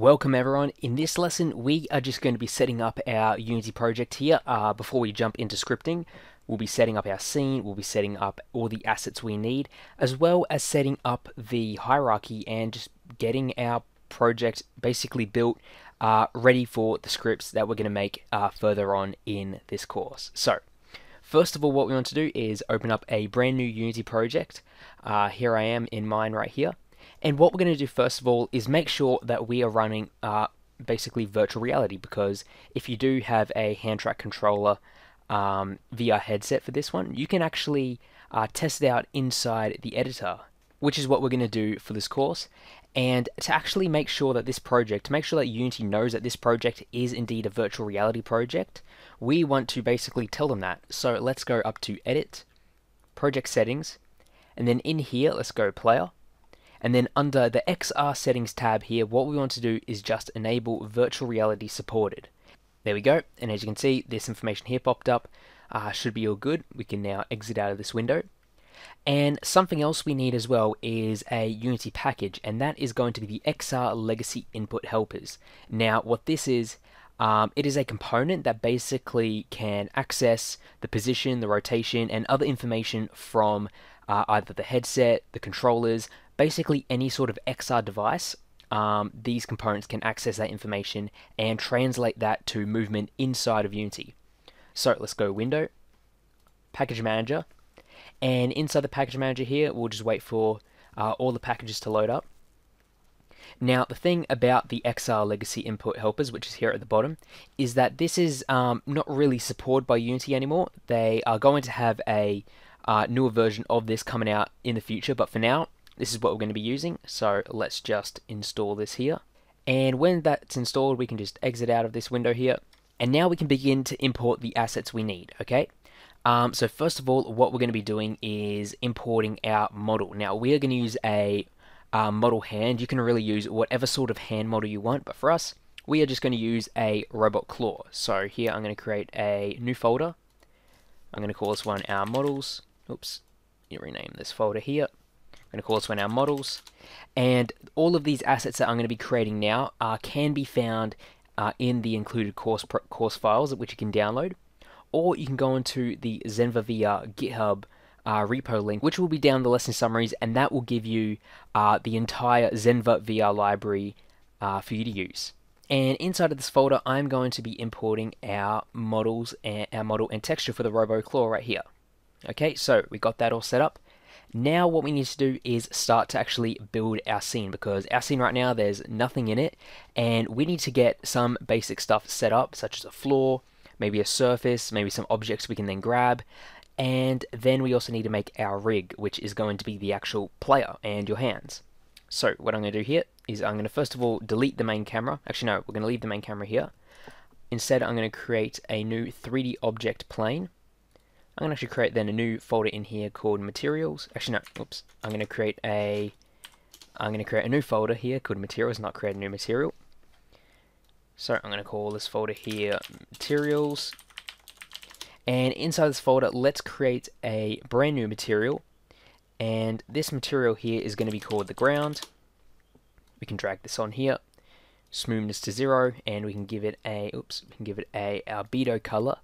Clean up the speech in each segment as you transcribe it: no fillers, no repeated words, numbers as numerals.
Welcome everyone. In this lesson we are just going to be setting up our Unity project here. Before we jump into scripting, we'll be setting up our scene, we'll be setting up all the assets we need, as well as setting up the hierarchy and just getting our project basically built, ready for the scripts that we're going to make further on in this course. So first of all, what we want to do is open up a brand new Unity project. Here I am in mine right here. And what we're going to do first of all is make sure that we are running basically virtual reality, because if you do have a hand track controller VR headset for this one, you can actually test it out inside the editor, which is what we're going to do for this course. And to actually make sure that Unity knows that this project is indeed a virtual reality project, we want to basically tell them that. So let's go up to Edit, Project Settings, and then in here let's go Player. And then under the XR settings tab here, what we want to do is just enable virtual reality supported. There we go. And as you can see, this information here popped up. Should be all good. We can now exit out of this window. And something else we need as well is a Unity package, and that is going to be the XR Legacy Input Helpers. Now what this is, it is a component that basically can access the position, the rotation, and other information from either the headset, the controllers, basically any sort of XR device. These components can access that information and translate that to movement inside of Unity. So let's go Window, Package Manager, and inside the Package Manager here, we'll just wait for all the packages to load up. Now the thing about the XR Legacy Input Helpers, which is here at the bottom, is that this is not really supported by Unity anymore. They are going to have a newer version of this coming out in the future, but for now this is what we're going to be using. So let's just install this here, and when that's installed we can just exit out of this window here, and now we can begin to import the assets we need. Okay, so first of all what we're going to be doing is importing our model. Now we are going to use a model hand. You can really use whatever sort of hand model you want, but for us we are just going to use a RoboClaw. So here I'm going to create a new folder. I'm going to call this one our models. Oops, you rename this folder here. I'm going to call this one our models, and all of these assets that I'm going to be creating now can be found in the included course files, which you can download, or you can go into the Zenva VR GitHub repo link, which will be down in the lesson summaries, and that will give you the entire Zenva VR library for you to use. And inside of this folder, I'm going to be importing our models and our model and texture for the RoboClaw right here. Okay, so we got that all set up. Now what we need to do is start to actually build our scene, because our scene right now there's nothing in it, and we need to get some basic stuff set up, such as a floor, maybe a surface, maybe some objects we can then grab. And then we also need to make our rig, which is going to be the actual player and your hands. So what I'm going to do here is I'm going to first of all delete the main camera. Actually no, we're going to leave the main camera here. Instead I'm going to create a new 3D object plane. I'm going to actually create then a new folder in here called materials. Actually no, oops. I'm going to create a new folder here called materials, not create a new material. So I'm going to call this folder here materials. And inside this folder, let's create a brand new material. And this material here is going to be called the ground. We can drag this on here, smoothness to 0, and we can give it a albedo color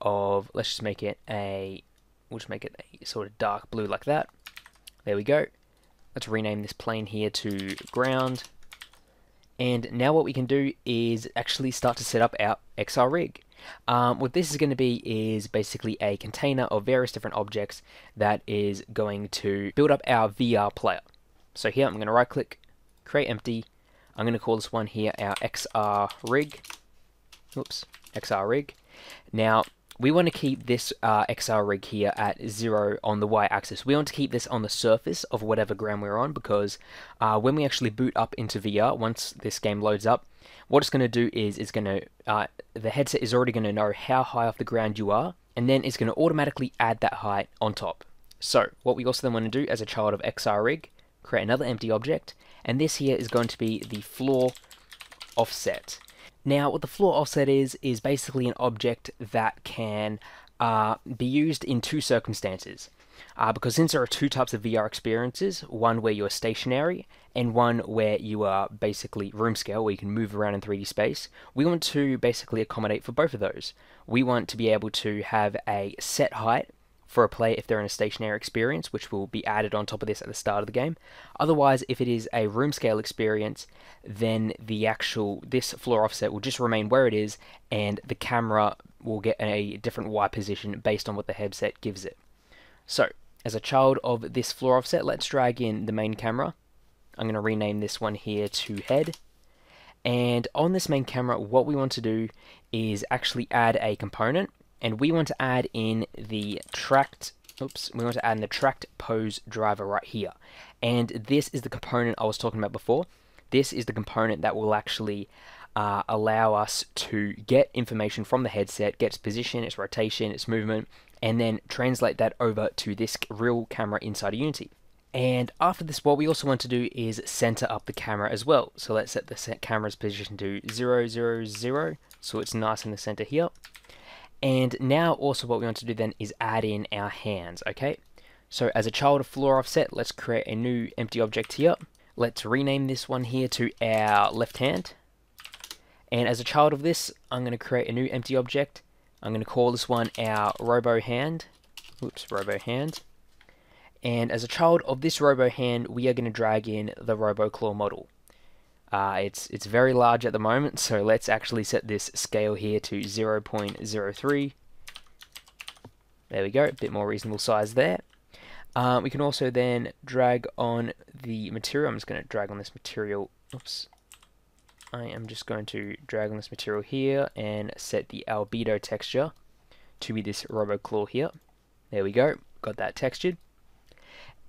of, let's just make it a, we'll just make it a sort of dark blue like that. There we go. Let's rename this plane here to ground. And now what we can do is actually start to set up our XR rig. What this is going to be is basically a container of various different objects that is going to build up our VR player. So here I'm going to right click, create empty. I'm going to call this one here our XR rig. Oops, XR rig. Now we want to keep this XR rig here at 0 on the y-axis. We want to keep this on the surface of whatever ground we're on, because when we actually boot up into VR, once this game loads up, what it's going to do is it's going to the headset is already going to know how high off the ground you are, and then it's going to automatically add that height on top. So what we also then want to do as a child of XR rig, create another empty object, and this here is going to be the floor offset. Now what the floor offset is basically an object that can be used in two circumstances. because since there are two types of VR experiences, one where you are stationary and one where you are basically room scale, where you can move around in 3D space, we want to basically accommodate for both of those. We want to be able to have a set height for a player if they're in a stationary experience, which will be added on top of this at the start of the game. Otherwise, if it is a room scale experience, then the actual, this floor offset will just remain where it is, and the camera will get a different Y position based on what the headset gives it. So, as a child of this floor offset, let's drag in the main camera. I'm going to rename this one here to head. And on this main camera, what we want to do is actually add a component. And we want to add in the tracked pose driver right here. And this is the component I was talking about before. This is the component that will actually allow us to get information from the headset, get its position, its rotation, its movement, and then translate that over to this real camera inside of Unity. And after this, what we also want to do is center up the camera as well. So let's set the camera's position to 0, 0, 0, so it's nice in the center here. And now also what we want to do then is add in our hands, okay? So as a child of floor offset, let's create a new empty object here. Let's rename this one here to our left hand. And as a child of this, I'm going to create a new empty object. I'm going to call this one our robo hand. Oops, robo hand. And as a child of this robo hand, we are going to drag in the RoboClaw model. It's very large at the moment, so let's actually set this scale here to 0.03. There we go, a bit more reasonable size there. We can also then drag on the material. I'm just going to drag on this material. Oops. I am just going to drag on this material here and set the albedo texture to be this RoboClaw here. There we go, got that textured.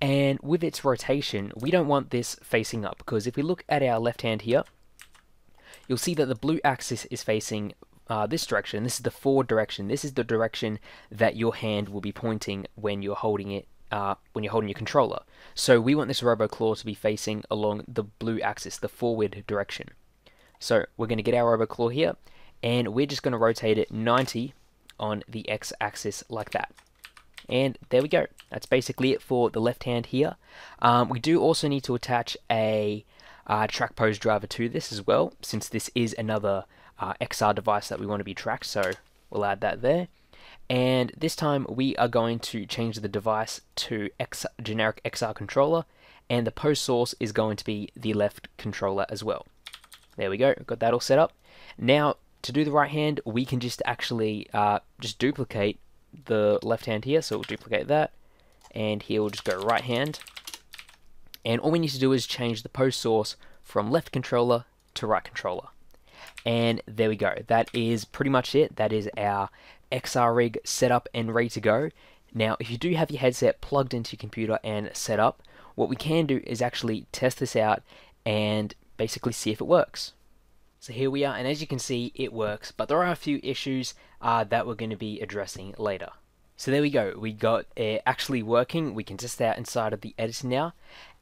And with its rotation, we don't want this facing up, because if we look at our left hand here, you'll see that the blue axis is facing this direction. This is the forward direction. This is the direction that your hand will be pointing when you're holding it, when you're holding your controller. So we want this RoboClaw to be facing along the blue axis, the forward direction. So we're going to get our RoboClaw here, and we're just going to rotate it 90 on the x-axis like that. And there we go. That's basically it for the left hand here. We do also need to attach a track pose driver to this as well, since this is another XR device that we want to be tracked, so we'll add that there. And this time we are going to change the device to generic XR controller, and the pose source is going to be the left controller as well. There we go, got that all set up. Now, to do the right hand, we can just actually just duplicate the left hand here, so we'll duplicate that, and here we'll just go right hand, and all we need to do is change the pose source from left controller to right controller. And there we go, that is pretty much it. That is our XR rig set up and ready to go. Now, if you do have your headset plugged into your computer and set up, what we can do is actually test this out and basically see if it works. So here we are, and as you can see, it works, but there are a few issues that we're going to be addressing later. So there we go, we got it actually working. We can test that inside of the editor now,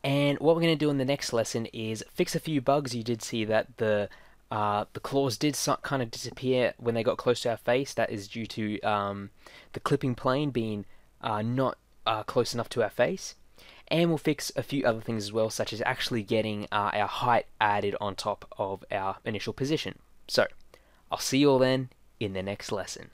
and what we're going to do in the next lesson is fix a few bugs. You did see that the claws did kind of disappear when they got close to our face. That is due to the clipping plane being not close enough to our face. And we'll fix a few other things as well, such as actually getting our height added on top of our initial position. So, I'll see you all then in the next lesson.